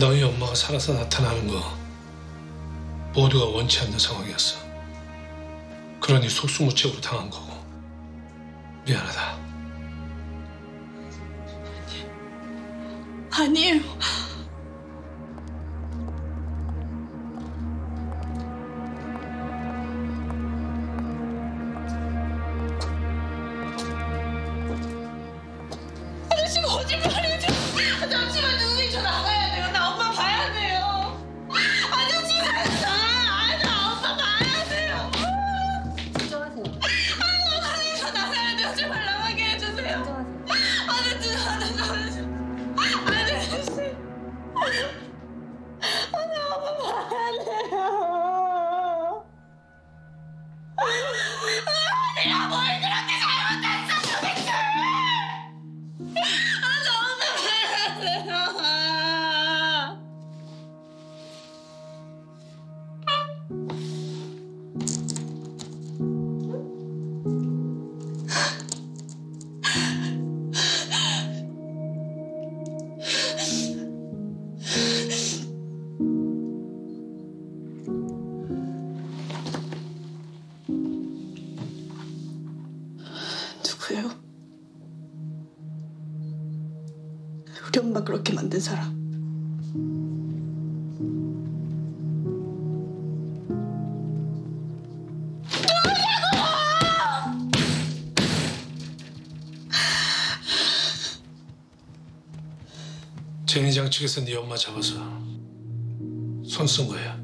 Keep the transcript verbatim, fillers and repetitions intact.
너희 엄마가 살아서 나타나는 거 모두가 원치 않는 상황이었어. 그러니 속수무책으로 당한 거고. 미안하다. 아니, 아니에요. 아저씨 거짓말이죠. 잠시만 누구인 저 나가야 돼요. 나 엄마 봐야 돼요. 아저씨 간다. 나 엄마 봐야 돼요. 걱정하세요. 아, 아저씨 저 나가야 돼요. 제발 나가게 해주세요. 아저씨, 아저씨, 아저씨. 아저씨. 나 엄마 봐야 돼요. 내가 뭘 그렇게 잘못했어 도대체. 누구예요? 우리 엄마 그렇게 만든 사람. 제니장 측에서 네 엄마 잡아서 손 쓴 거야.